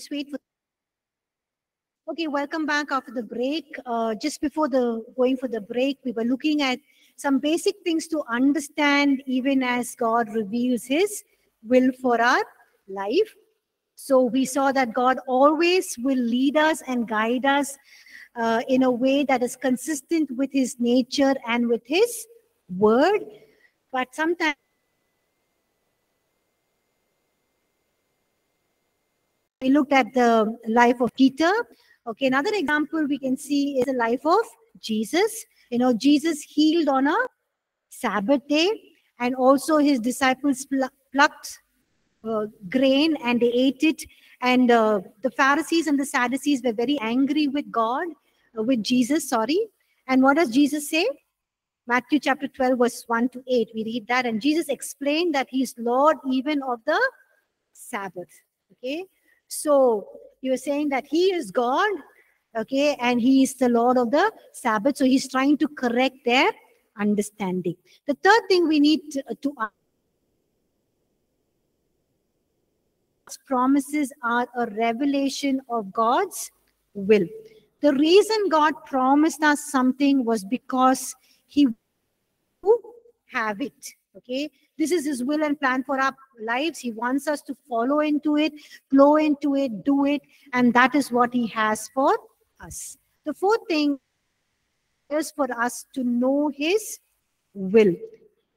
just wait for... Okay, welcome back after the break. Just before the going for the break, we were looking at some basic things to understand even as God reveals his will for our life. So we saw that God always will lead us and guide us in a way that is consistent with his nature and with his word. But sometimes we looked at the life of Peter. Okay, another example we can see is the life of Jesus. You know, Jesus healed on a Sabbath day, and also his disciples plucked grain and they ate it. And the Pharisees and the Sadducees were very angry with God, with Jesus. And what does Jesus say? Matthew chapter 12, verse 1-8. We read that, and Jesus explained that he is Lord even of the Sabbath. Okay. So you're saying that he is God, okay, and he is the Lord of the Sabbath. So he's trying to correct their understanding. The third thing we need to ask, promises are a revelation of God's will. The reason God promised us something was because he would have it, okay? This is his will and plan for our lives. He wants us to follow into it, flow into it, do it. And that is what he has for us. The fourth thing is for us to know his will.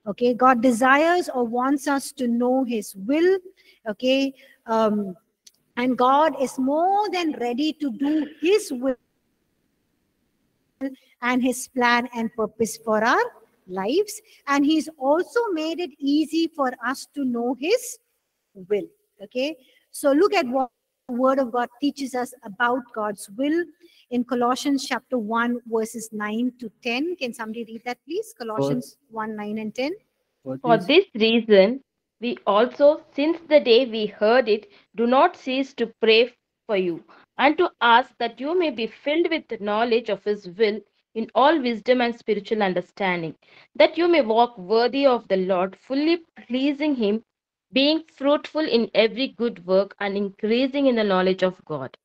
Okay, God desires or wants us to know his will. Okay, and God is more than ready to do his will and his plan and purpose for our lives, and he's also made it easy for us to know his will. Okay, so look at what the word of God teaches us about God's will in Colossians chapter 1 verses 9-10. Can somebody read that, please? Colossians 1:9-10. For this reason we also, since the day we heard it, do not cease to pray for you and to ask that you may be filled with the knowledge of his will in all wisdom and spiritual understanding, that you may walk worthy of the Lord, fully pleasing him, being fruitful in every good work and increasing in the knowledge of God.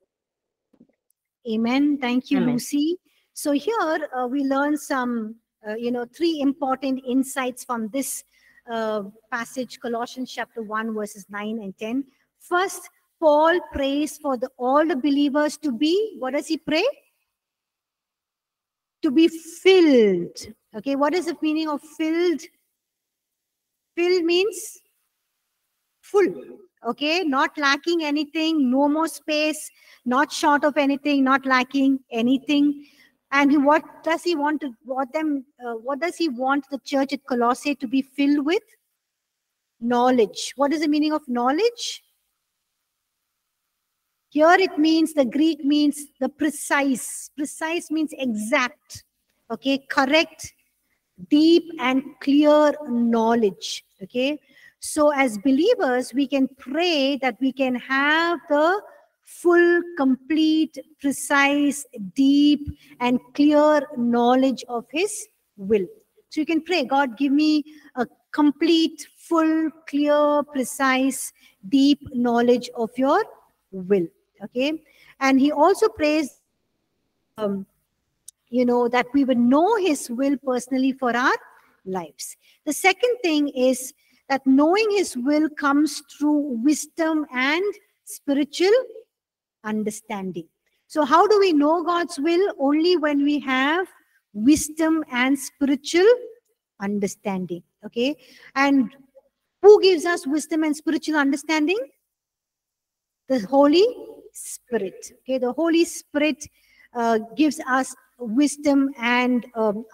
Amen. Thank you, Amen. Lucy. So here we learn some, three important insights from this passage, Colossians chapter 1, verses 9-10. First, Paul prays for all the believers to be, what does he pray? To be filled. Okay, what is the meaning of filled? Filled means full. Okay, not lacking anything, no more space, not short of anything, not lacking anything. And what does he want to? What does he want the church at Colossae to be filled with? Knowledge. What is the meaning of knowledge? Here it means, the Greek means the precise. Precise means exact, okay, correct, deep and clear knowledge, okay. So as believers, we can pray that we can have the full, complete, precise, deep and clear knowledge of his will. So you can pray, God, give me a complete, full, clear, precise, deep knowledge of your will. Okay, and he also prays, that we would know his will personally for our lives. The second thing is that knowing his will comes through wisdom and spiritual understanding. So how do we know God's will? Only when we have wisdom and spiritual understanding. Okay, and who gives us wisdom and spiritual understanding? The Holy Spirit. Okay, the Holy Spirit gives us wisdom and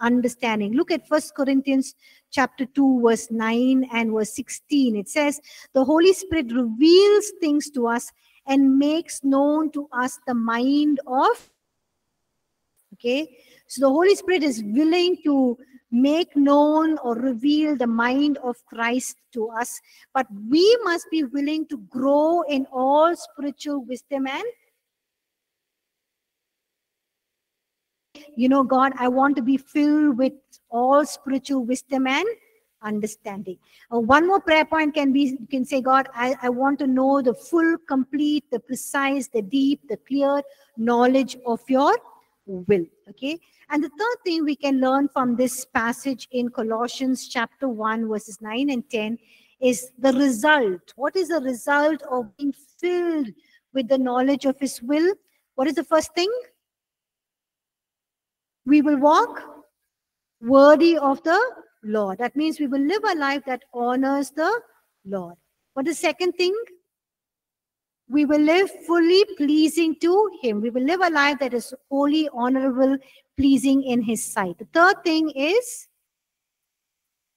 understanding. Look at 1 Corinthians chapter 2, verse 9 and verse 16. It says, the Holy Spirit reveals things to us and makes known to us the mind of... Okay, so the Holy Spirit is willing to make known or reveal the mind of Christ to us, but we must be willing to grow in all spiritual wisdom and God, I want to be filled with all spiritual wisdom and understanding. One more prayer point can be, you can say, God, I want to know the full, complete, the precise, the deep, the clear knowledge of your will. Okay. And the third thing we can learn from this passage in Colossians chapter 1, verses 9 and 10 is the result. What is the result of being filled with the knowledge of his will? What is the first thing? We will walk worthy of the Lord. That means we will live a life that honors the Lord. But the second thing, we will live fully pleasing to him. We will live a life that is holy, honorable, pleasing in his sight. The third thing is,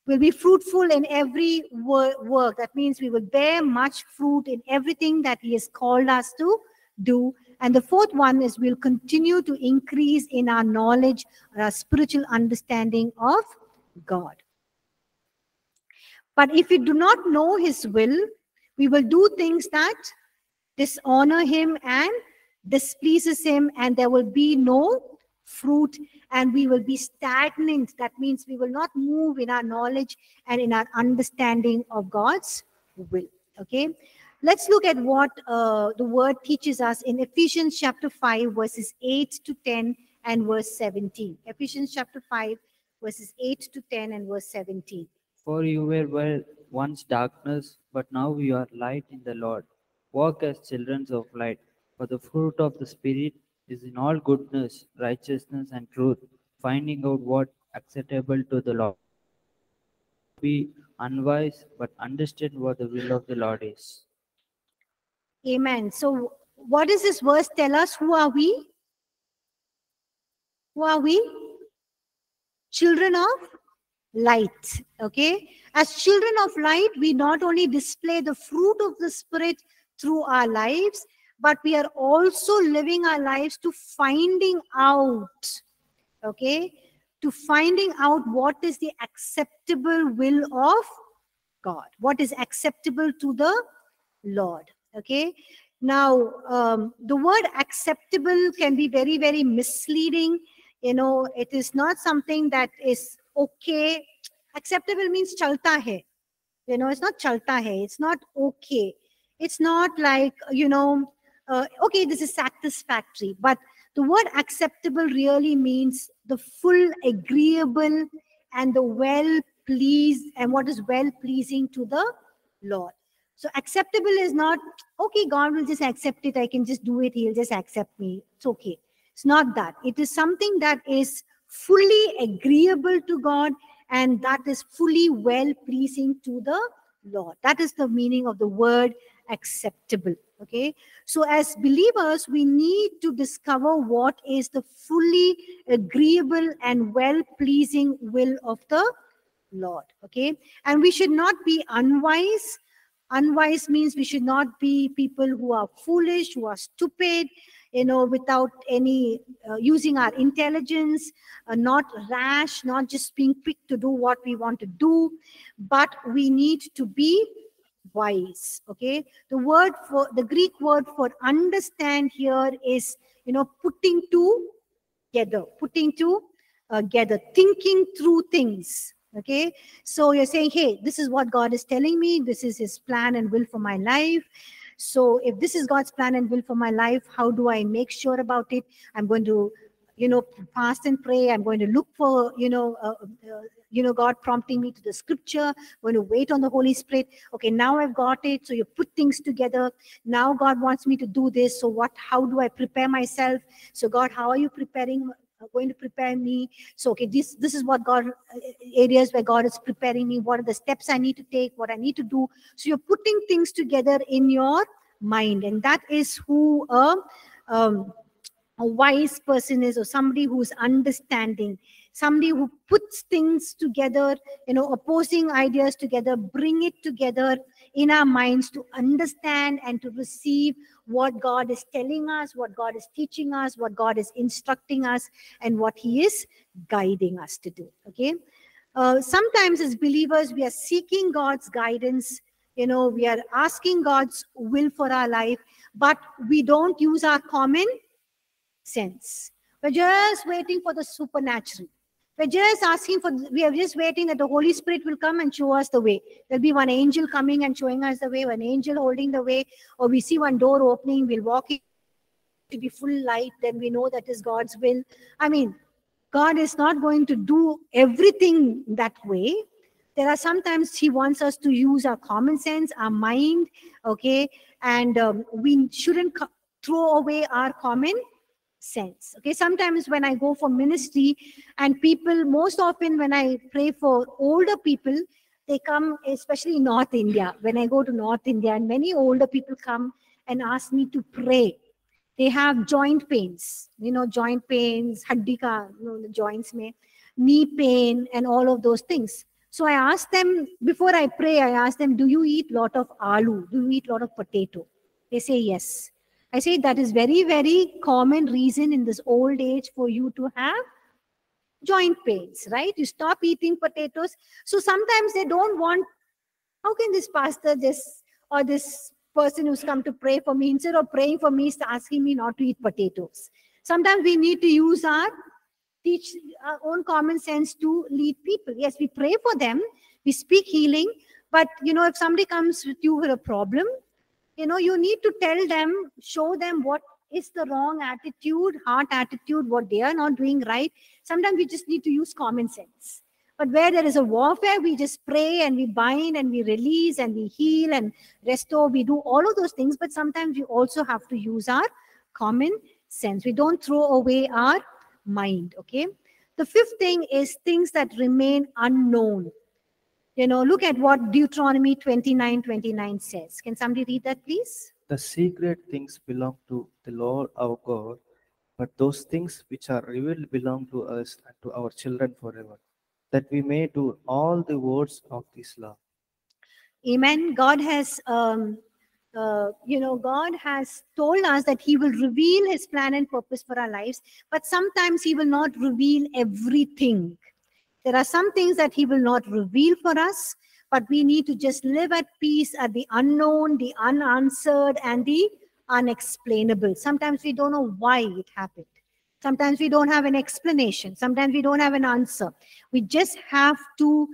we'll be fruitful in every work. That means we will bear much fruit in everything that he has called us to do. And the fourth one is we'll continue to increase in our knowledge, our spiritual understanding of God. But if we do not know his will, we will do things that dishonor him and displeases him, and there will be no fruit, and we will be stagnant. That means we will not move in our knowledge and in our understanding of God's will. Okay. Let's look at what the word teaches us in Ephesians chapter 5, verses 8 to 10 and verse 17. Ephesians chapter 5, verses 8 to 10 and verse 17. For you were once darkness, but now you are light in the Lord. Walk as children of light, for the fruit of the Spirit is in all goodness, righteousness, and truth, finding out what is acceptable to the Lord. Be unwise, but understand what the will of the Lord is. Amen. So what does this verse tell us? Who are we? Who are we? Children of light. Okay. As children of light, we not only display the fruit of the Spirit through our lives, but we are also living our lives to finding out. Okay. To finding out what is the acceptable will of God. What is acceptable to the Lord. Okay. Now, the word acceptable can be very, very misleading. You know, it is not something that is okay. Acceptable means chalta hai. You know, it's not chalta hai. It's not okay. It's not like, you know, okay, this is satisfactory. But the word acceptable really means the full, agreeable, and the well-pleased, and what is well-pleasing to the Lord. So acceptable is not, okay, God will just accept it. I can just do it. He'll just accept me. It's okay. It's not that. It is something that is fully agreeable to God and that is fully well-pleasing to the Lord. That is the meaning of the word acceptable. Okay. So as believers, we need to discover what is the fully agreeable and well-pleasing will of the Lord. Okay. And we should not be unwise. Unwise means we should not be people who are foolish, who are stupid, you know, without any using our intelligence, not rash, not just being quick to do what we want to do, but we need to be wise. Okay, the word for the Greek word for understand here is, you know, putting together, thinking through things. Okay, so you're saying, hey, this is what God is telling me. This is his plan and will for my life. So if this is God's plan and will for my life, how do I make sure about it? I'm going to, you know, fast and pray. I'm going to look for, you know, God prompting me to the scripture. I'm going to wait on the Holy Spirit. Okay, now I've got it. So you put things together. Now God wants me to do this. So what, how do I prepare myself? So God, how are you preparing going to prepare me? So, okay, this is what God, areas where God is preparing me. What are the steps I need to take? What I need to do? So you're putting things together in your mind. And that is who a wise person is, or somebody who's understanding. Somebody who puts things together, you know, opposing ideas together, bring it together in our minds to understand and to receive what God is telling us, what God is teaching us, what God is instructing us, and what he is guiding us to do. Okay. Sometimes as believers, we are seeking God's guidance. You know, we are asking God's will for our life, but we don't use our common sense. We're just waiting for the supernatural. We're just asking for, we are just waiting that the Holy Spirit will come and show us the way. There'll be one angel coming and showing us the way, one angel holding the way, or we see one door opening, we'll walk in to be full light, then we know that is God's will. I mean, God is not going to do everything that way. There are sometimes he wants us to use our common sense, our mind, okay? And we shouldn't throw away our common sense, okay? Sometimes when I go for ministry and people, most often when I pray for older people, they come, especially in North India. When I go to North India, and many older people come and ask me to pray. They have joint pains, you know, joint pains, haddika, you know, the joints, mein, knee pain, and all of those things. So I ask them, before I pray, I ask them, do you eat lot of aloo? Do you eat lot of potato? They say yes. I say that is very, very common reason in this old age for you to have joint pains, right? You stop eating potatoes. So sometimes they don't want, how can this pastor just, or this person who's come to pray for me, instead of praying for me, is asking me not to eat potatoes. Sometimes we need to use our, teach our own common sense to lead people. Yes, we pray for them, we speak healing, but you know, if somebody comes with you with a problem, you know, you need to tell them, show them what is the wrong attitude, heart attitude, what they are not doing right. Sometimes we just need to use common sense. But where there is a warfare, we just pray and we bind and we release and we heal and restore. We do all of those things, but sometimes we also have to use our common sense. We don't throw away our mind, okay? The fifth thing is things that remain unknown. You know, look at what Deuteronomy 29:29 says. Can somebody read that, please? The secret things belong to the Lord our God, but those things which are revealed belong to us and to our children forever, that we may do all the words of this law. Amen. God has, you know, God has told us that he will reveal his plan and purpose for our lives, but sometimes he will not reveal everything. There are some things that he will not reveal for us, but we need to just live at peace at the unknown, the unanswered, and the unexplainable. Sometimes we don't know why it happened. Sometimes we don't have an explanation. Sometimes we don't have an answer. We just have to,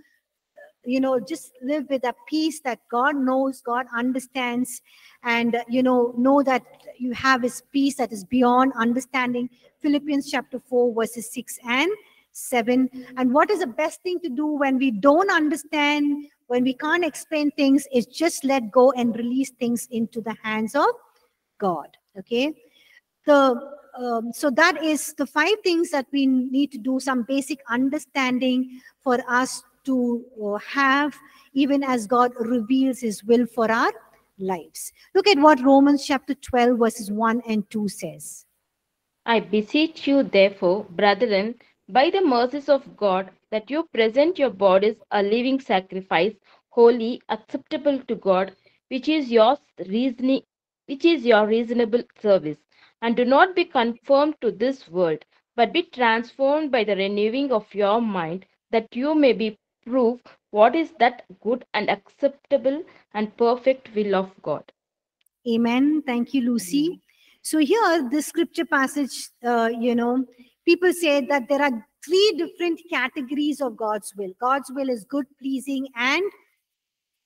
you know, just live with a peace that God knows, God understands, and, you know that you have his peace that is beyond understanding. Philippians chapter 4, verses 6 and 7. And what is the best thing to do when we don't understand, when we can't explain things, is just let go and release things into the hands of God. Okay? So that is the five things that we need to do, some basic understanding for us to have, even as God reveals his will for our lives. Look at what Romans chapter 12, verses 1 and 2 says. I beseech you, therefore, brethren, by the mercies of God, that you present your bodies a living sacrifice, holy, acceptable to God, which is your reasonable service. And do not be conformed to this world, but be transformed by the renewing of your mind, that you may be proved what is that good and acceptable and perfect will of God. Amen. Thank you, Lucy. So here, this scripture passage, you know, people say that there are three different categories of God's will. God's will is good, pleasing, and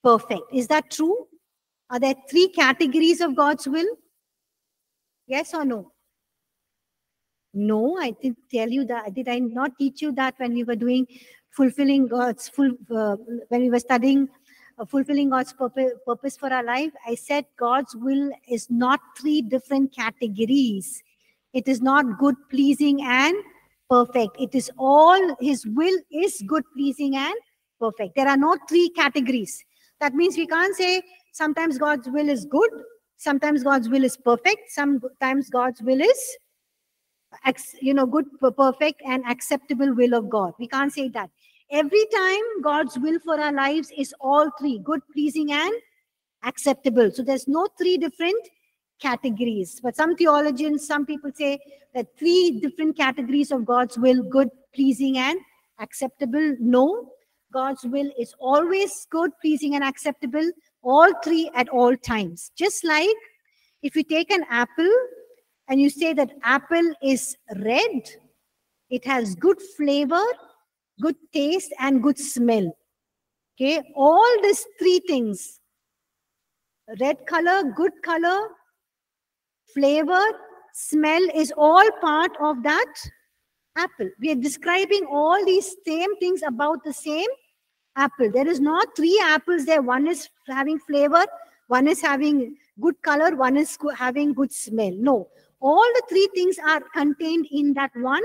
perfect. Is that true? Are there three categories of God's will? Yes or no? No, I didn't tell you that. Did I not teach you that when we were doing fulfilling God's when we were studying fulfilling God's purpose for our life? I said God's will is not three different categories. It is not good, pleasing, and perfect. It is all, his will is good, pleasing, and perfect. There are no three categories. That means we can't say sometimes God's will is good, sometimes God's will is perfect, sometimes God's will is, you know, good, perfect, and acceptable will of God. We can't say that. Every time God's will for our lives is all three, good, pleasing, and acceptable. So there's no three different categories. But some theologians, some people say that three different categories of God's will, good, pleasing, and acceptable. No, God's will is always good, pleasing, and acceptable. All three at all times. Just like if you take an apple and you say that apple is red, it has good flavor, good taste, and good smell. Okay, all these three things, red color, good color, flavor, smell, is all part of that apple. We are describing all these same things about the same apple. There is not three apples there. One is having flavor, one is having good color, one is having good smell. No, all the three things are contained in that one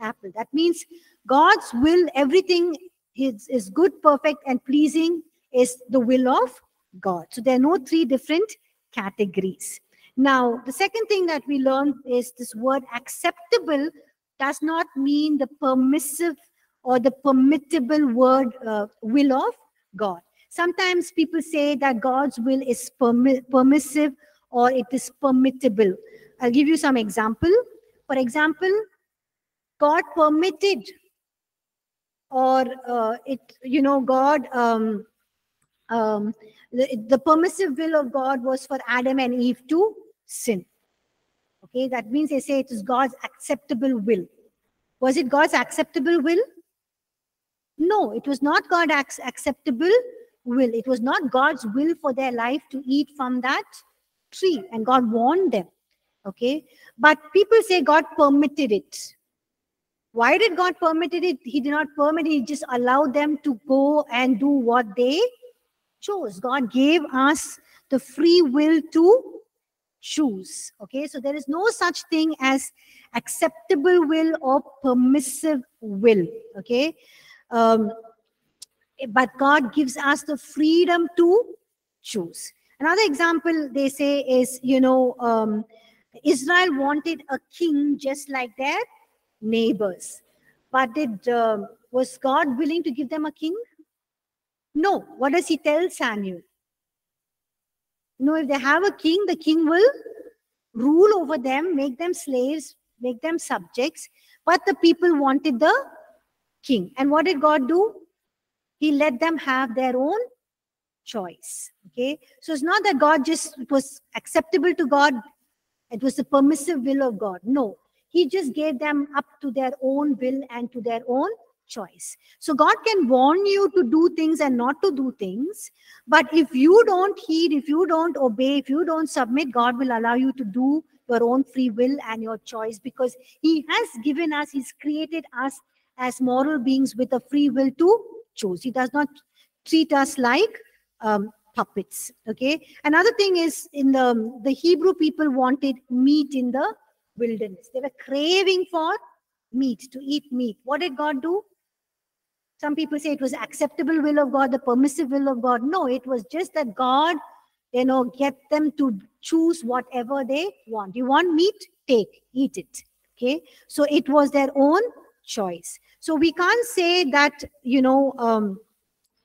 apple. That means God's will, everything is good, perfect, and pleasing is the will of God. So there are no three different categories. Now, the second thing that we learned is this word acceptable does not mean the permissive or the permittable will of God. Sometimes people say that God's will is permissive or it is permittable. I'll give you some example. For example, God permitted, or the permissive will of God was for Adam and Eve to sin. Okay, that means they say it is God's acceptable will. Was it God's acceptable will? No, it was not God's acceptable will. It was not God's will for their life to eat from that tree, and God warned them. Okay, but people say God permitted it. Why did God permit it? He did not permit it. He just allowed them to go and do what they chose. God gave us the free will to choose. Okay, so there is no such thing as acceptable will or permissive will. Okay, but God gives us the freedom to choose. Another example they say is, Israel wanted a king just like their neighbors, but was God willing to give them a king? No. What does he tell Samuel? No, if they have a king, the king will rule over them, make them slaves, make them subjects. But the people wanted the king, and what did God do? He let them have their own choice. Okay, so it's not that God just, it was acceptable to God, it was the permissive will of God. No. He just gave them up to their own will and to their own choice. So God can warn you to do things and not to do things. But if you don't heed, if you don't obey, if you don't submit, God will allow you to do your own free will and your choice, because he has given us, he's created us as moral beings with a free will to choose. He does not treat us like puppets. Okay. Another thing is, in the Hebrew people wanted meat in the wilderness. They were craving for meat, to eat meat. What did God do? Some people say it was acceptable will of God, the permissive will of God. No, it was just that God, get them to choose whatever they want. You want meat? Take, eat it. Okay. So it was their own choice. So we can't say that,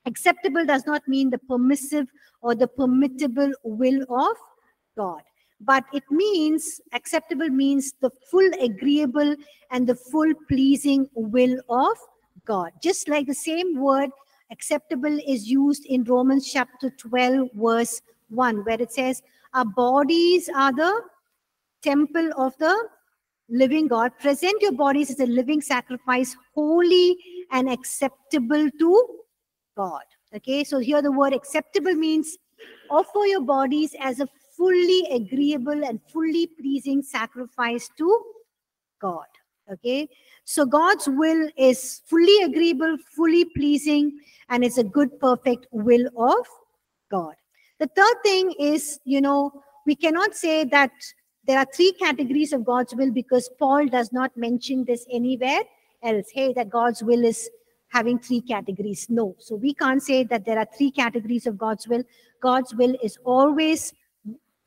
acceptable does not mean the permissive or the permittable will of God. But it means, acceptable means the full agreeable and the full pleasing will of God. Just like the same word, acceptable, is used in Romans chapter 12, verse 1, where it says, our bodies are the temple of the living God. Present your bodies as a living sacrifice, holy and acceptable to God. Okay, so here the word acceptable means offer your bodies as a fully agreeable and fully pleasing sacrifice to God. Okay, so God's will is fully agreeable, fully pleasing, and it's a good, perfect will of God. The third thing is, we cannot say that there are three categories of God's will, because Paul does not mention this anywhere else. Hey, that God's will is having three categories. No, so we can't say that there are three categories of God's will. God's will is always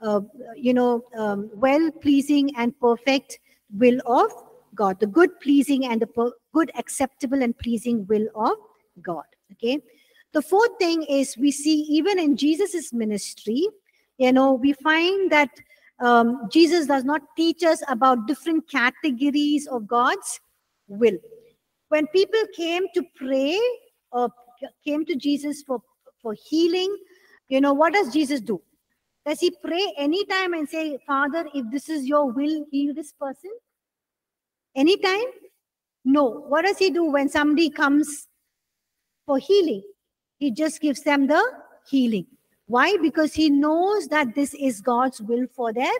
well-pleasing and perfect will of God, the good, pleasing, and the good, acceptable, and pleasing will of God. Okay. The fourth thing is, we see even in Jesus's ministry, we find that Jesus does not teach us about different categories of God's will. When people came to pray or came to Jesus for healing, what does Jesus do? Does he pray anytime and say, Father, if this is your will, heal this person? Anytime? No. What does he do when somebody comes for healing? He just gives them the healing. Why? Because he knows that this is God's will for their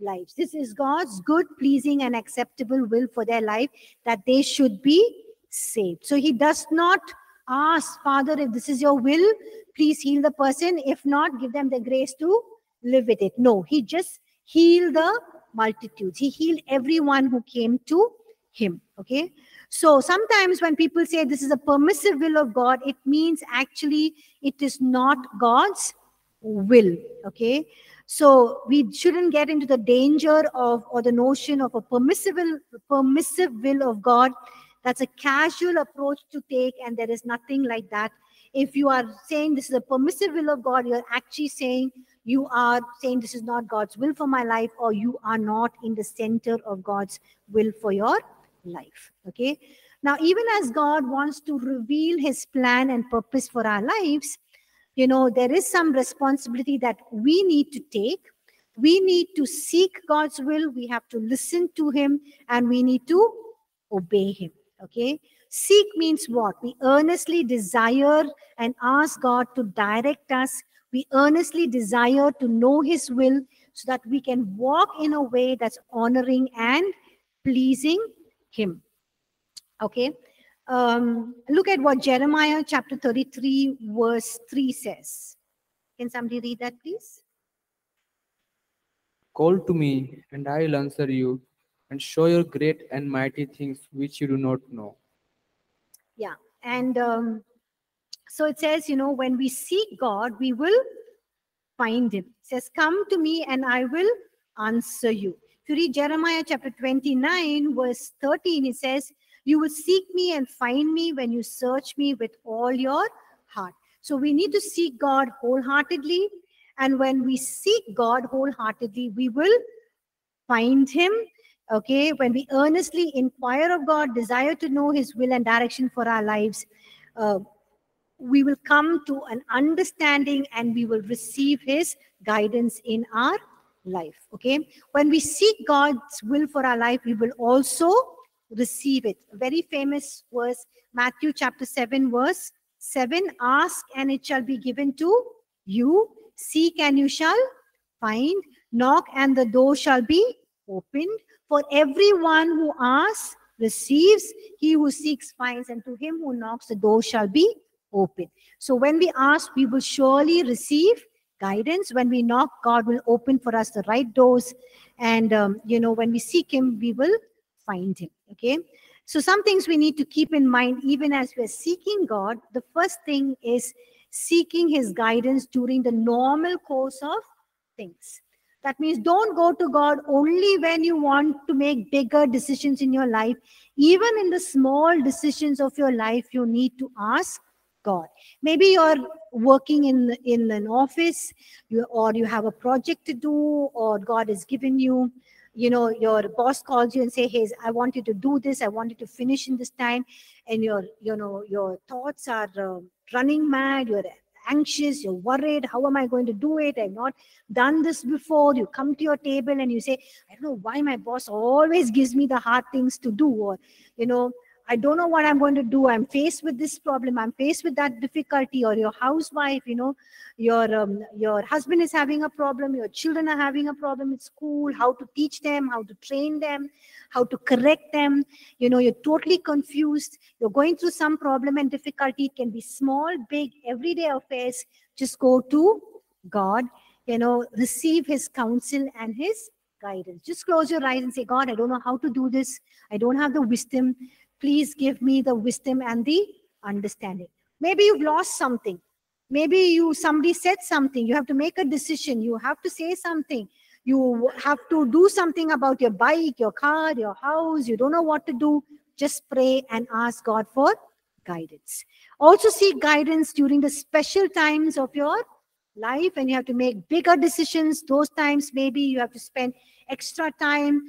lives. This is God's good, pleasing, and acceptable will for their life, that they should be saved. So he does not ask, Father, if this is your will, please heal the person. If not, give them the grace to live with it. No, he just healed the multitudes. He healed everyone who came to him. Okay. So sometimes when people say this is a permissive will of God, it means actually it is not God's will. Okay. So we shouldn't get into the danger of, or the notion of, a permissive will of God. That's a casual approach to take, and there is nothing like that. If you are saying this is a permissive will of God, you're actually saying, this is not God's will for my life, or you are not in the center of God's will for your life. Okay. Now, even as God wants to reveal his plan and purpose for our lives, you know, there is some responsibility that we need to take. We need to seek God's will. We have to listen to him, and we need to obey him. Okay. Seek means what? We earnestly desire and ask God to direct us. We earnestly desire to know his will so that we can walk in a way that's honoring and pleasing him. Okay. Look at what Jeremiah chapter 33 verse 3 says. Can somebody read that, please? Call to me, and I will answer you, and show your great and mighty things which you do not know. Yeah. And so it says, you know, when we seek God, we will find him. It says, come to me and I will answer you. If you read Jeremiah chapter 29 verse 13, it says, you will seek me and find me when you search me with all your heart. So we need to seek God wholeheartedly. And when we seek God wholeheartedly, we will find him. Okay. When we earnestly inquire of God, desire to know his will and direction for our lives, we will come to an understanding, and we will receive his guidance in our life. Okay. When we seek God's will for our life, we will also receive it. A very famous verse, Matthew chapter 7 verse 7, ask and it shall be given to you, seek and you shall find, knock and the door shall be opened. For everyone who asks receives, he who seeks finds, and to him who knocks the door shall be open. So when we ask, we will surely receive guidance. When we knock, God will open for us the right doors. And you know, when we seek him, we will find him. Okay. So some things we need to keep in mind even as we're seeking God. The first thing is seeking his guidance during the normal course of things. That means don't go to God only when you want to make bigger decisions in your life. Even in the small decisions of your life, you need to ask God. Maybe you're working in an office, or you have a project to do, or God has given you, you know, your boss calls you and say, hey, I want you to do this. I want you to finish in this time. And your thoughts are running mad. You're anxious. You're worried. How am I going to do it? I've not done this before. You come to your table and you say, I don't know why my boss always gives me the hard things to do. Or, you know, I don't know what I'm going to do. I'm faced with this problem. I'm faced with that difficulty. Or your housewife, you know, your husband is having a problem. Your children are having a problem at school. How to teach them, how to train them, how to correct them. You know, you're totally confused. You're going through some problem and difficulty. It can be small, big, everyday affairs. Just go to God, you know, receive his counsel and his guidance. Just close your eyes and say, God, I don't know how to do this. I don't have the wisdom. Please give me the wisdom and the understanding. Maybe you've lost something. Maybe somebody said something. You have to make a decision. You have to say something. You have to do something about your bike, your car, your house. You don't know what to do. Just pray and ask God for guidance. Also seek guidance during the special times of your life, and you have to make bigger decisions. Those times, maybe you have to spend extra time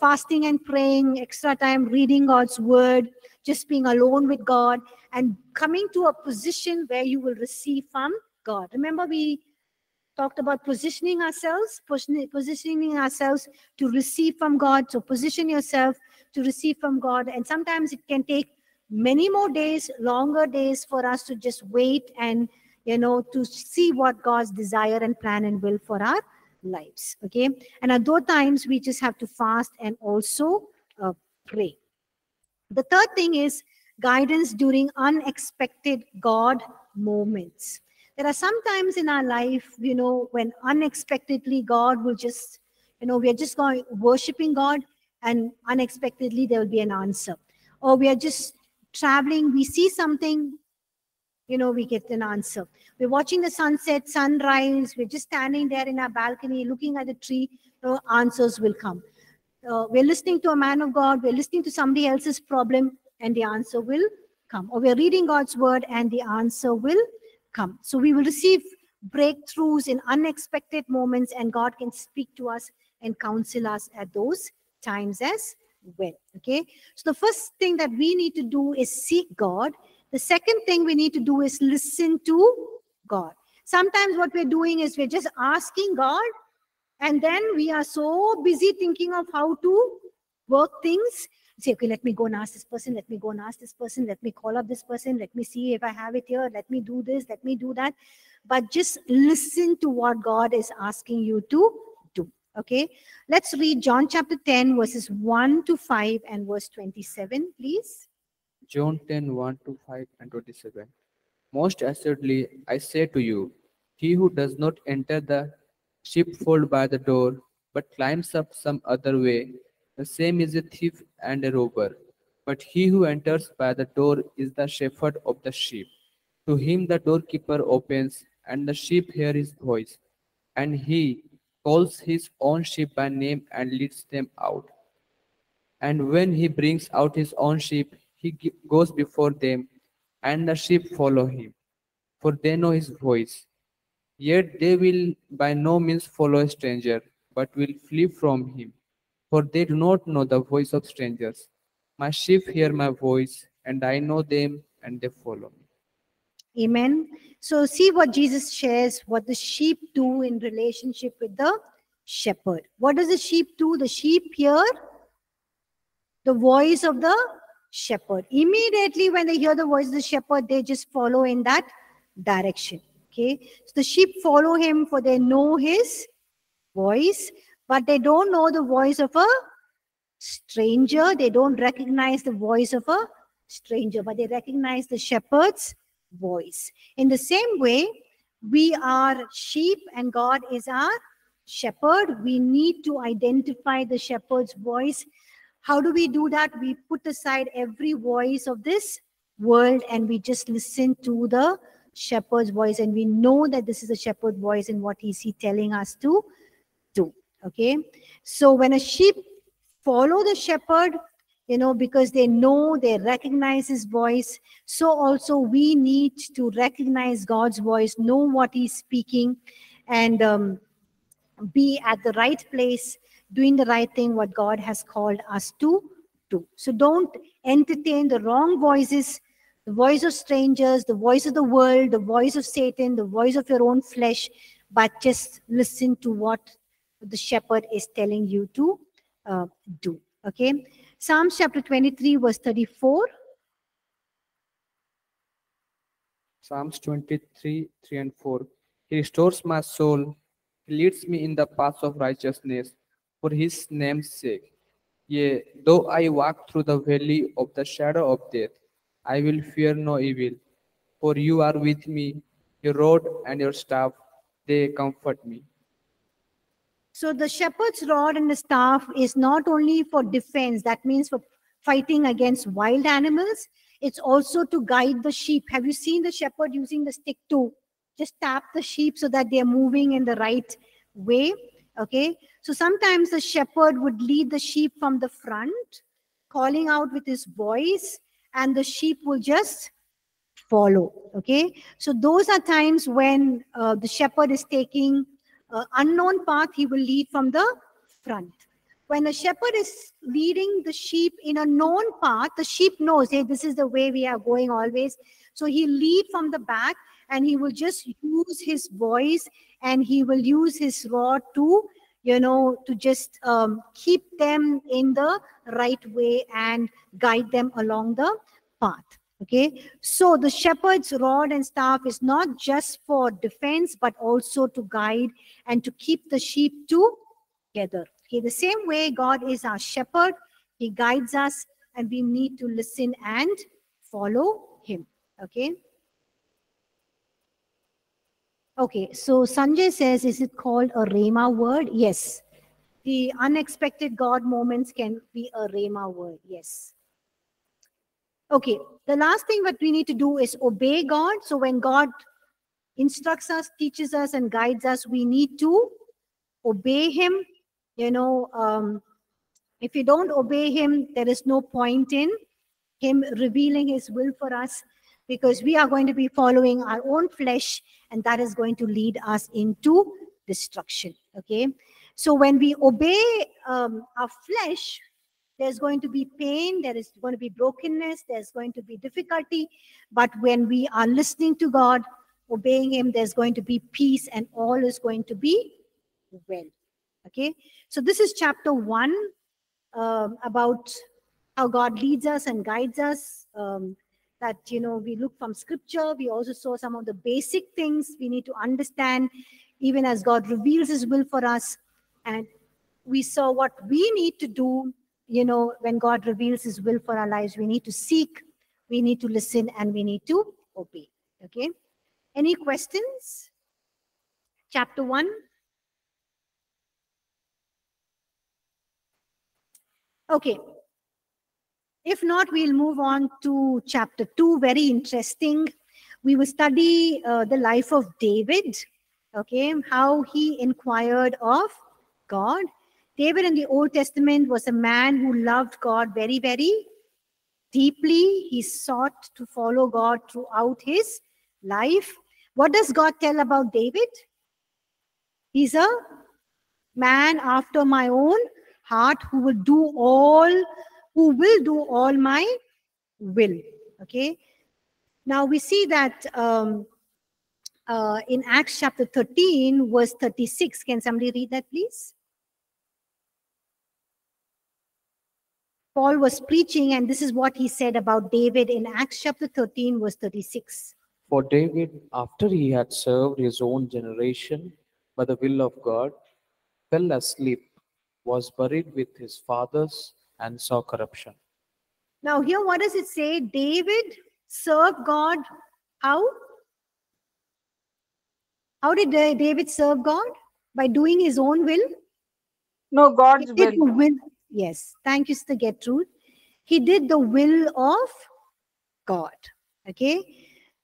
fasting and praying, extra time reading God's word, just being alone with God, and coming to a position where you will receive from God. Remember, we talked about positioning ourselves to receive from God. So position yourself to receive from God. And sometimes it can take many more days, longer days for us to just wait and, you know, to see what God's desire and plan and will for our lives. Okay. And at those times, we just have to fast and also pray. The third thing is guidance during unexpected God moments. There are some times in our life, you know, when unexpectedly God will just, you know, we are just going worshiping God and unexpectedly there will be an answer. Or we are just traveling, we see something, you know, we get an answer. We're watching the sunset, sunrise, we're just standing there in our balcony looking at the tree, you know, answers will come. We're listening to a man of God, we're listening to somebody else's problem and the answer will come. Or we're reading God's word and the answer will come. So we will receive breakthroughs in unexpected moments and God can speak to us and counsel us at those times as well. Okay. So the first thing that we need to do is seek God. The second thing we need to do is listen to God. Sometimes what we're doing is we're just asking God and then we are so busy thinking of how to work things. Say, okay, let me go and ask this person, let me go and ask this person, let me call up this person, let me see if I have it here, let me do this, let me do that. But just listen to what God is asking you to do, okay? Let's read John chapter 10, verses 1 to 5 and verse 27, please. John 10, 1 to 5 and 27. Most assuredly, I say to you, he who does not enter the sheepfold by the door, but climbs up some other way, the same is a thief and a robber, but he who enters by the door is the shepherd of the sheep. To him the doorkeeper opens, and the sheep hear his voice, and he calls his own sheep by name and leads them out. And when he brings out his own sheep, he goes before them, and the sheep follow him, for they know his voice. Yet they will by no means follow a stranger, but will flee from him. For they do not know the voice of strangers. My sheep hear my voice, and I know them, and they follow me. Amen. So see what Jesus shares, what the sheep do in relationship with the shepherd. What does the sheep do? The sheep hear the voice of the shepherd. Immediately when they hear the voice of the shepherd, they just follow in that direction. Okay. So the sheep follow him, for they know his voice. But they don't know the voice of a stranger. They don't recognize the voice of a stranger, but they recognize the shepherd's voice. In the same way, we are sheep and God is our shepherd. We need to identify the shepherd's voice. How do we do that? We put aside every voice of this world and we just listen to the shepherd's voice. And we know that this is the shepherd's voice and what is he telling us to do. Okay, so when a sheep follow the shepherd, you know, because they know, they recognize his voice, so also we need to recognize God's voice, know what he's speaking, and be at the right place, doing the right thing, what God has called us to do. So don't entertain the wrong voices, the voice of strangers, the voice of the world, the voice of Satan, the voice of your own flesh, but just listen to what the shepherd is telling you to do. Okay. Psalms chapter 23 verse 34. Psalms 23, 3 and 4. He restores my soul. He leads me in the paths of righteousness for his name's sake. Yea, though I walk through the valley of the shadow of death, I will fear no evil. For you are with me, your rod and your staff, they comfort me. So the shepherd's rod and the staff is not only for defense, that means for fighting against wild animals, it's also to guide the sheep. Have you seen the shepherd using the stick to just tap the sheep so that they're moving in the right way? Okay, so sometimes the shepherd would lead the sheep from the front, calling out with his voice, and the sheep will just follow. Okay, so those are times when the shepherd is taking unknown path, he will lead from the front. When the shepherd is leading the sheep in a known path, the sheep knows, hey, this is the way we are going always. So he lead from the back and he will just use his voice and he will use his rod to, you know, to just keep them in the right way and guide them along the path. Okay, so the shepherd's rod and staff is not just for defense, but also to guide and to keep the sheep together. Okay, the same way God is our shepherd, he guides us, and we need to listen and follow him. Okay. Okay, so Sanjay says, is it called a Rhema word? Yes. The unexpected God moments can be a Rhema word. Yes. Okay, the last thing that we need to do is obey God. So when God instructs us, teaches us, and guides us, we need to obey him. You know, if you don't obey him, there is no point in him revealing his will for us, because we are going to be following our own flesh, and that is going to lead us into destruction. Okay, so when we obey our flesh, there's going to be pain, there is going to be brokenness, there's going to be difficulty. But when we are listening to God, obeying him, there's going to be peace, and all is going to be well. Okay, so this is chapter 1 about how God leads us and guides us. That, you know, we look from scripture. We also saw some of the basic things we need to understand, even as God reveals his will for us. And we saw what we need to do, you know, when God reveals his will for our lives. We need to seek, we need to listen, and we need to obey. Okay? Any questions? Chapter 1. Okay. If not, we'll move on to chapter 2. Very interesting. We will study the life of David, okay, how he inquired of God. David in the Old Testament was a man who loved God very, very deeply. He sought to follow God throughout his life. What does God tell about David? He's a man after my own heart who will do all my will. Okay. Now we see that in Acts chapter 13, verse 36. Can somebody read that, please? Paul was preaching, and this is what he said about David in Acts chapter 13, verse 36. For David, after he had served his own generation by the will of God, fell asleep, was buried with his fathers, and saw corruption. Now here, what does it say? David served God. How? How did David serve God? By doing his own will? No, God's will. Yes. Thank you, Sister Get Truth. He did the will of God. Okay.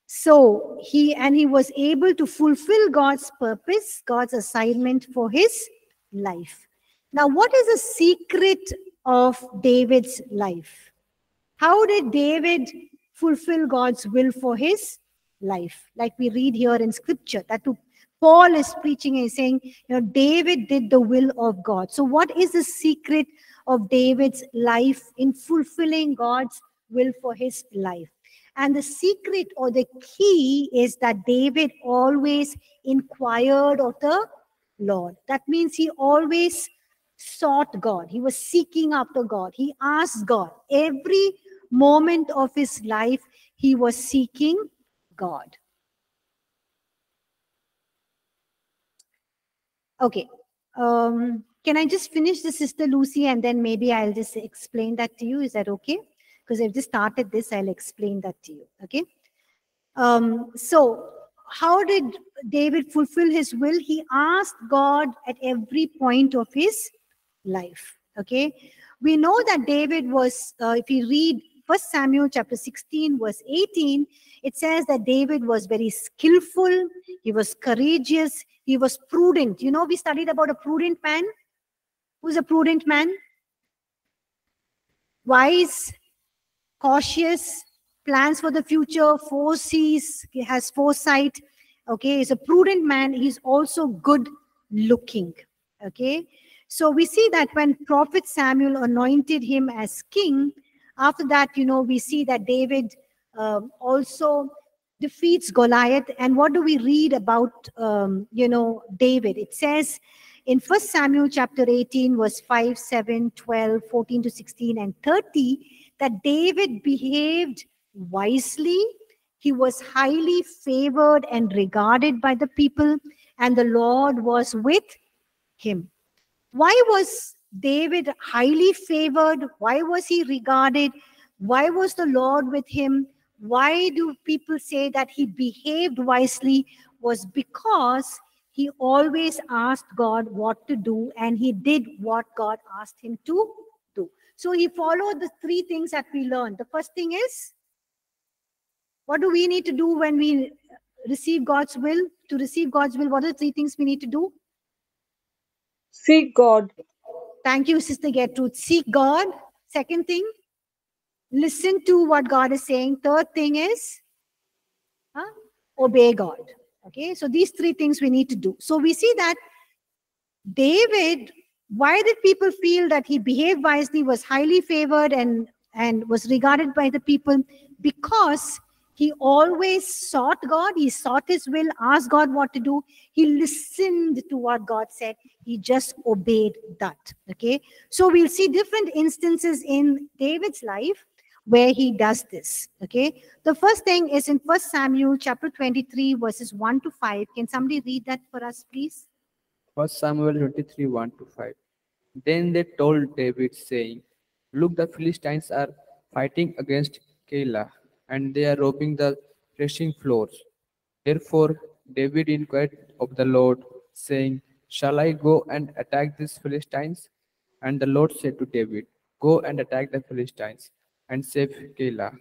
So he was able to fulfill God's purpose, God's assignment for his life. Now, what is the secret of David's life? How did David fulfill God's will for his life? Like we read here in scripture, that Paul is preaching and saying, you know, David did the will of God. So what is the secret of David's life in fulfilling God's will for his life? And the secret or the key is that David always inquired of the Lord. That means he always sought God. He was seeking after God. He asked God. Every moment of his life, he was seeking God. Okay. Can I just finish the Sister Lucy, and then maybe I'll just explain that to you? Is that okay? Because I've just started this, I'll explain that to you. Okay. So how did David fulfill his will? He asked God at every point of his life. Okay, we know that David was, if you read 1 Samuel chapter 16 verse 18, it says that David was very skillful, he was courageous, he was prudent. You know, we studied about a prudent man. Who's a prudent man? Wise, cautious, plans for the future, foresees, he has foresight. Okay, he's a prudent man. He's also good looking. Okay, so we see that when Prophet Samuel anointed him as king, after that, you know, we see that David also defeats Goliath. And what do we read about, David? It says in 1 Samuel chapter 18, verse 5, 7, 12, 14 to 16, and 30, that David behaved wisely. He was highly favored and regarded by the people, and the Lord was with him. Why was David highly favored? Why was he regarded? Why was the Lord with him? Why do people say that he behaved wisely? Was because he always asked God what to do, and he did what God asked him to do. So he followed the three things that we learned. The first thing is, what do we need to do when we receive God's will? To receive God's will, what are the three things we need to do? Seek God. Thank you, Sister Get Truth. Seek God. Second thing, listen to what God is saying. Third thing is, obey God. Okay, so these three things we need to do. So we see that David, why did people feel that he behaved wisely, was highly favored, and was regarded by the people? Because he always sought God. He sought his will, asked God what to do. He listened to what God said. He just obeyed that. Okay. So we'll see different instances in David's life where he does this. Okay. The first thing is in 1 Samuel chapter 23, verses 1 to 5. Can somebody read that for us, please? 1 Samuel 23, 1 to 5. Then they told David, saying, "Look, the Philistines are fighting against Keilah, and they are robbing the threshing floors." Therefore David inquired of the Lord, saying, "Shall I go and attack these Philistines?" And the Lord said to David, "Go and attack the Philistines, and save Keilah."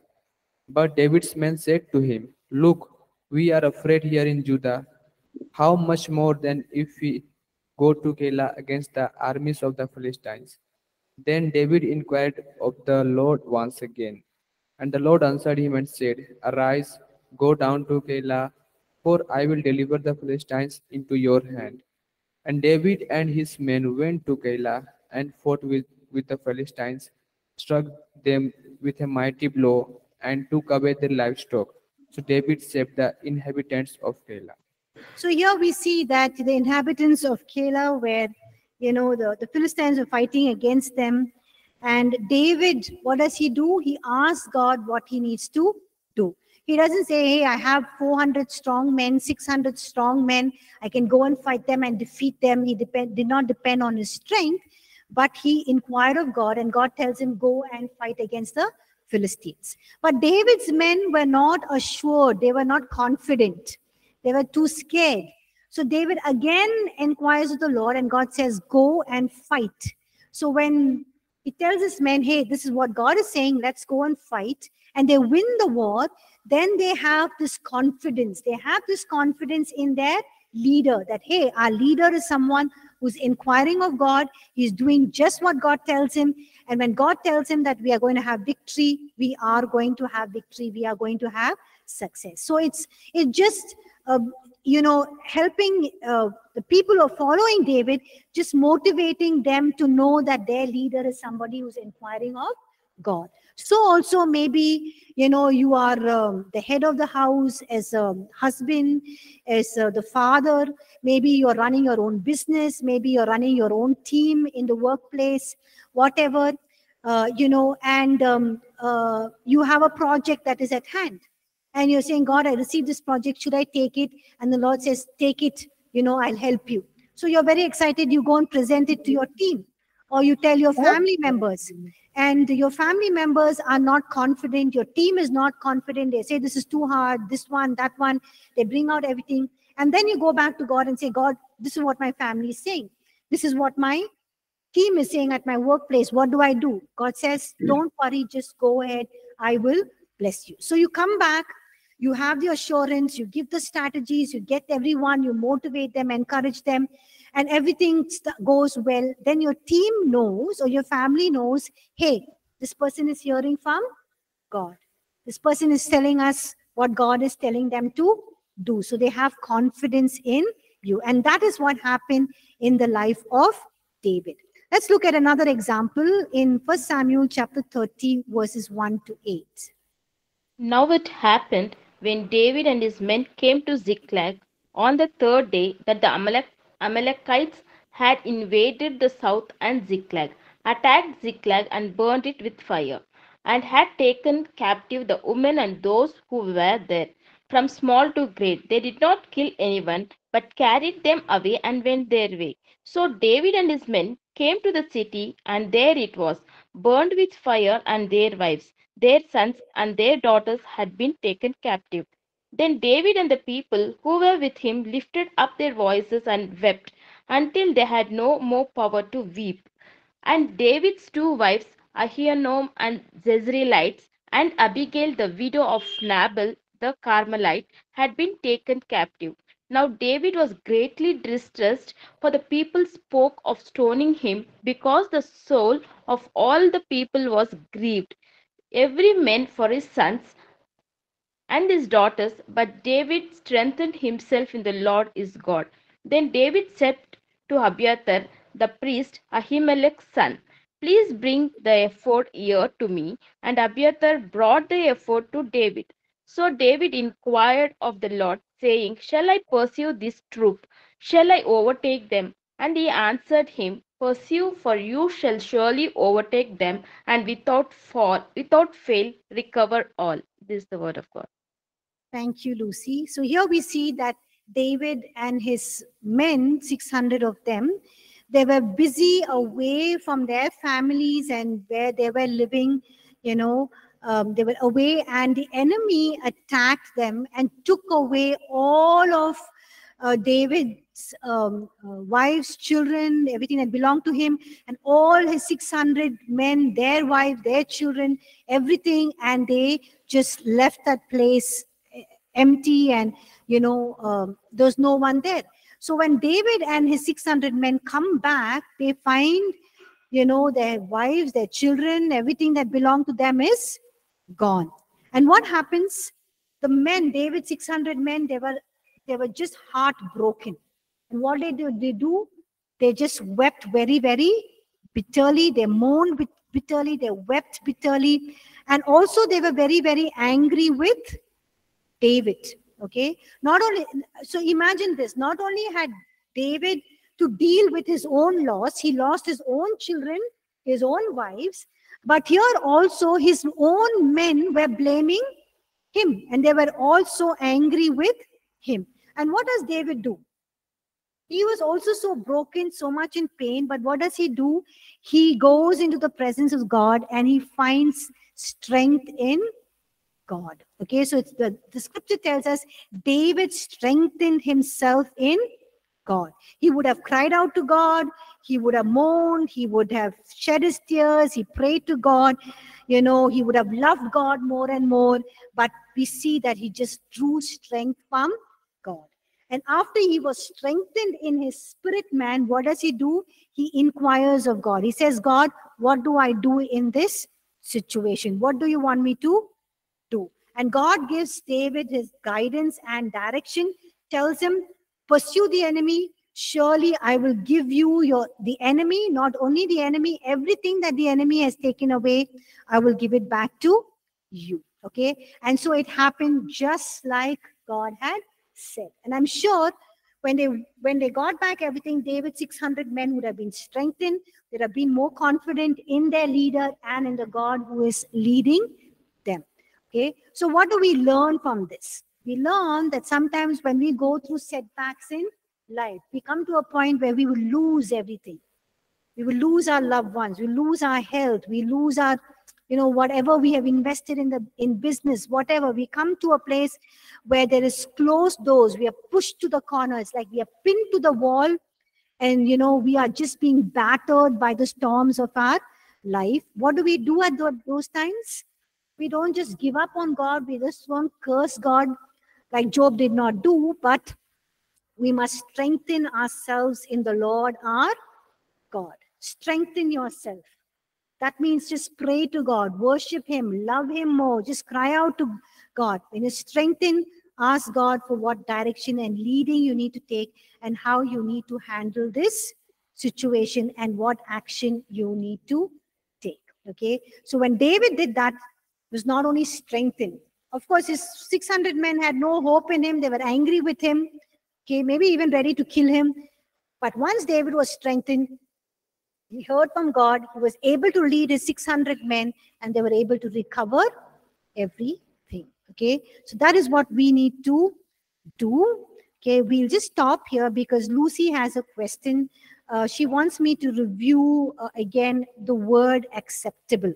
But David's men said to him, "Look, we are afraid here in Judah. How much more then if we go to Keilah against the armies of the Philistines?" Then David inquired of the Lord once again. And the Lord answered him and said, "Arise, go down to Keilah, for I will deliver the Philistines into your hand." And David and his men went to Keilah and fought with the Philistines, struck them with a mighty blow, and took away their livestock. So David saved the inhabitants of Keilah. So here we see that the inhabitants of Keilah were, the Philistines were fighting against them. And David, what does he do? He asks God what he needs to do. He doesn't say, "Hey, I have 400 strong men, 600 strong men. I can go and fight them and defeat them." He did not depend on his strength, but he inquired of God, and God tells him, "Go and fight against the Philistines." But David's men were not assured. They were not confident. They were too scared. So David again inquires of the Lord, and God says, "Go and fight." So when he tells his men, "Hey, this is what God is saying, let's go and fight," and they win the war, then they have this confidence. They have this confidence in their leader that, hey, our leader is someone who's inquiring of God. He's doing just what God tells him. And when God tells him that we are going to have victory, we are going to have victory. We are going to have success. So it's just, helping the people who are following David, just motivating them to know that their leader is somebody who's inquiring of God. So also maybe, you are the head of the house as a husband, as the father. Maybe you're running your own business. Maybe you're running your own team in the workplace, whatever, and you have a project that is at hand. And you're saying, "God, I received this project. Should I take it?" And the Lord says, "Take it. I'll help you." So you're very excited. You go and present it to your team, or you tell your family members. And your family members are not confident. Your team is not confident. They say, "This is too hard. This one, that one." They bring out everything. And then you go back to God and say, "God, this is what my family is saying. This is what my team is saying at my workplace. What do I do?" God says, "Don't worry. Just go ahead. I will bless you." So you come back, you have the assurance, you give the strategies, you get everyone, you motivate them, encourage them, and everything goes well. Then your team knows, or your family knows, hey, this person is hearing from God. This person is telling us what God is telling them to do. So they have confidence in you. And that is what happened in the life of David. Let's look at another example in 1 Samuel chapter 30, verses 1 to 8. Now it happened when David and his men came to Ziklag on the third day that the Amalekites had invaded the south and Ziklag, attacked Ziklag and burned it with fire, and had taken captive the women and those who were there, from small to great. They did not kill anyone, but carried them away and went their way. So David and his men came to the city, and there it was, burned with fire, and their wives, their sons, and their daughters had been taken captive. Then David and the people who were with him lifted up their voices and wept until they had no more power to weep. And David's two wives, Ahinoam and Zeruiah, and Abigail, the widow of Nabal the Carmelite, had been taken captive. Now David was greatly distressed, for the people spoke of stoning him, because the soul of all the people was grieved, every man for his sons and his daughters. But David strengthened himself in the Lord his God. Then David said to Abiathar the priest, Ahimelech's son, "Please bring the ephod here to me." And Abiathar brought the ephod to David. So David inquired of the Lord, saying, "Shall I pursue this troop? Shall I overtake them?" And he answered him, "Pursue, for you shall surely overtake them, and without fail, recover all." This is the word of God. Thank you, Lucy. So here we see that David and his men, 600 of them, they were busy away from their families and where they were living, they were away, and the enemy attacked them and took away all of David's wives, children, everything that belonged to him, and all his 600 men, their wives, their children, everything, and they just left that place empty, and there's no one there. So when David and his 600 men come back, they find their wives, their children, everything that belonged to them is gone. And what happens? The men, David's 600 men, they were just heartbroken. And what did they do? They just wept very, very bitterly. They moaned bitterly. They wept bitterly. And also they were very, very angry with David. Okay? Not only, so imagine this, not only had David to deal with his own loss, he lost his own children, his own wives, but here also his own men were blaming him, and they were also angry with him. And what does David do? He was also so broken, so much in pain, but what does he do? He goes into the presence of God, and he finds strength in God. Okay, so it's the scripture tells us David strengthened himself in God. He would have cried out to God. He would have moaned. He would have shed his tears. He prayed to God. He would have loved God more and more. But we see that he just drew strength from God. And after he was strengthened in his spirit man, what does he do? He inquires of God. He says, "God, what do I do in this situation? What do you want me to do?" And God gives David his guidance and direction, tells him, "Pursue the enemy, surely I will give you the enemy, not only the enemy, everything that the enemy has taken away, I will give it back to you." Okay? And so it happened just like God had said. And I'm sure when they got back everything, David's 600 men would have been strengthened, would have been more confident in their leader and in the God who is leading them. Okay? So what do we learn from this? We learn that sometimes when we go through setbacks in life, we come to a point where we will lose everything. We will lose our loved ones. We lose our health. We lose our, whatever we have invested in business, whatever. We come to a place where there is closed doors. We are pushed to the corners, like we are pinned to the wall. And, we are just being battered by the storms of our life. What do we do at those times? We don't just give up on God. We just won't curse God, like Job did not do, but we must strengthen ourselves in the Lord our God. Strengthen yourself. That means just pray to God, worship Him, love Him more, just cry out to God. When you strengthen, ask God for what direction and leading you need to take and how you need to handle this situation and what action you need to take. Okay? So when David did that, was not only strengthened, Of course, his 600 men had no hope in him. They were angry with him, okay, maybe even ready to kill him. But once David was strengthened, he heard from God. He was able to lead his 600 men, and they were able to recover everything. Okay, so that is what we need to do. Okay, we'll just stop here because Lucy has a question. She wants me to review again the word acceptable.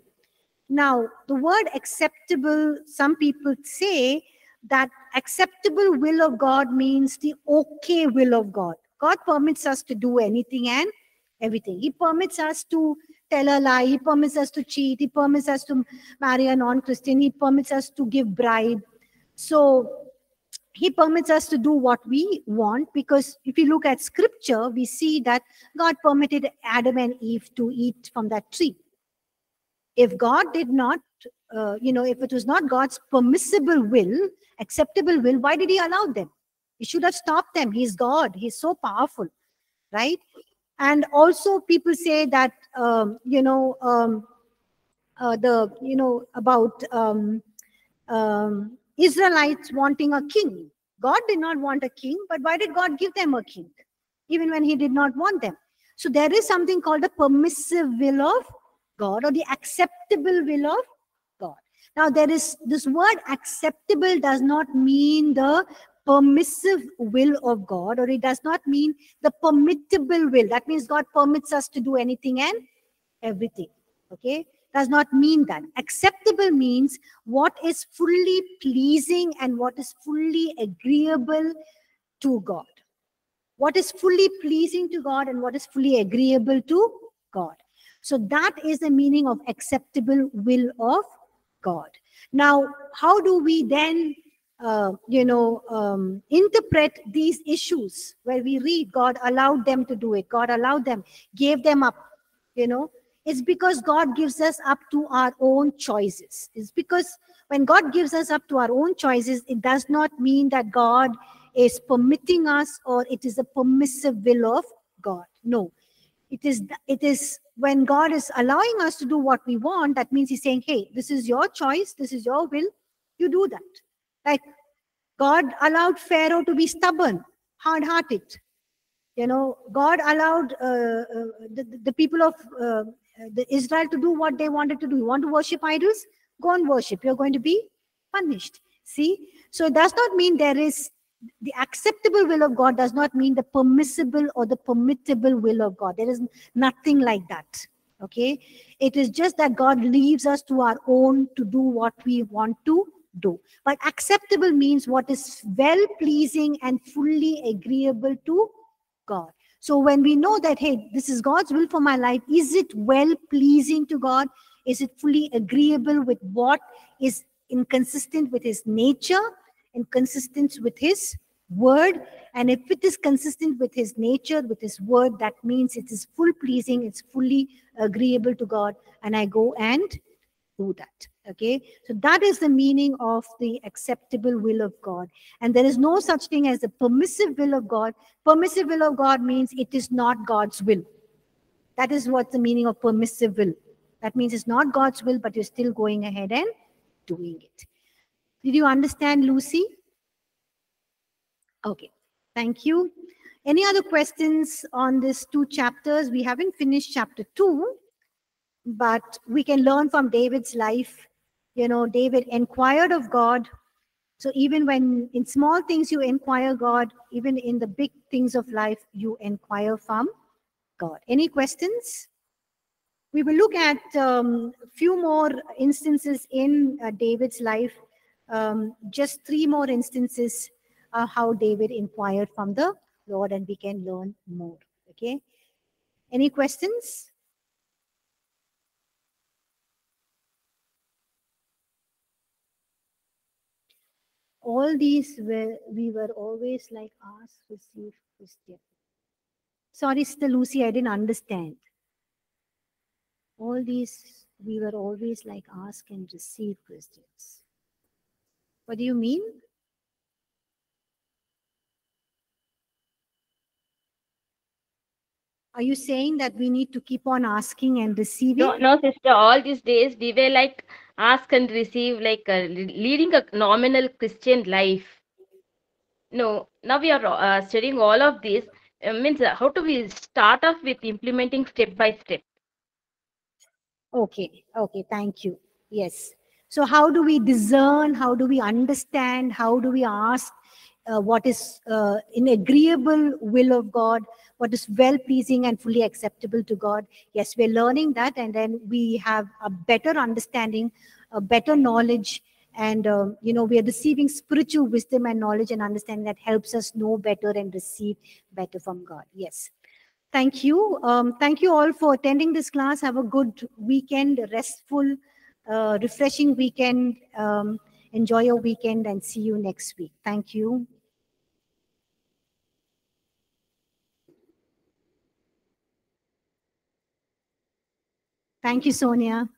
Now, the word acceptable, some people say that acceptable will of God means the okay will of God. God permits us to do anything and everything. He permits us to tell a lie. He permits us to cheat. He permits us to marry a non-Christian. He permits us to give bribe. So he permits us to do what we want, because if you look at scripture, we see that God permitted Adam and Eve to eat from that tree. If God did not, if it was not God's permissible will, acceptable will, why did he allow them? He should have stopped them. He's God. He's so powerful, right? And also people say that, about Israelites wanting a king. God did not want a king, but why did God give them a king? Even when he did not want them. So there is something called the permissive will of God or the acceptable will of God. Now there is this word acceptable does not mean the permissive will of God, or it does not mean the permittable will. That means God permits us to do anything and everything. Okay? Does not mean that. Acceptable means what is fully pleasing and what is fully agreeable to God. What is fully pleasing to God and what is fully agreeable to God. So that is the meaning of acceptable will of God. Now, how do we then interpret these issues where we read God allowed them to do it, God allowed them, gave them up, It's because God gives us up to our own choices. It's because when God gives us up to our own choices, it does not mean that God is permitting us or it is a permissive will of God. No, it is when God is allowing us to do what we want, that means he's saying, hey, this is your choice, this is your will, you do that. Like God allowed Pharaoh to be stubborn, hard-hearted. God allowed the people of Israel to do what they wanted to do. You want to worship idols? Go and worship. You're going to be punished. See? So it does not mean there is the acceptable will of God does not mean the permissible or the permittable will of God. There is nothing like that. Okay? It is just that God leaves us to our own to do what we want to do. But acceptable means what is well-pleasing and fully agreeable to God. So when we know that, hey, this is God's will for my life, is it well-pleasing to God? Is it fully agreeable with what is inconsistent with his nature, inconsistent with his word? And if it is consistent with his nature, with his word, that means it is full-pleasing, it's fully agreeable to God, and I go and do that. Okay, so that is the meaning of the acceptable will of God. And there is no such thing as the permissive will of God. Permissive will of God means it is not God's will. That is what the meaning of permissive will. That means it's not God's will, but you're still going ahead and doing it. Did you understand, Lucy? Okay, thank you. Any other questions on these two chapters? We haven't finished chapter 2, but we can learn from David's life. David inquired of God. So even when in small things you inquire God, even in the big things of life, you inquire from God. Any questions? We will look at a few more instances in David's life. Just 3 more instances of how David inquired from the Lord, and we can learn more. Okay. Any questions? All these were, we were always like ask, receive, Christian. Sorry, Sister Lucy, I didn't understand. All these, we were always like ask and receive Christians. What do you mean? Are you saying that we need to keep on asking and receiving? No, sister, all these days we were like ask and receive, like leading a nominal Christian life. No, now we are studying all of this. Means how do we start off with implementing step by step? Okay, thank you. Yes. So how do we discern? How do we understand? How do we ask what is in agreeable will of God? What is well-pleasing and fully acceptable to God? Yes, we're learning that, and then we have a better understanding, a better knowledge, and we are receiving spiritual wisdom and knowledge and understanding that helps us know better and receive better from God. Yes. Thank you. Thank you all for attending this class. Have a good weekend, restful, refreshing weekend. Enjoy your weekend and see you next week. Thank you. Thank you, Sonia.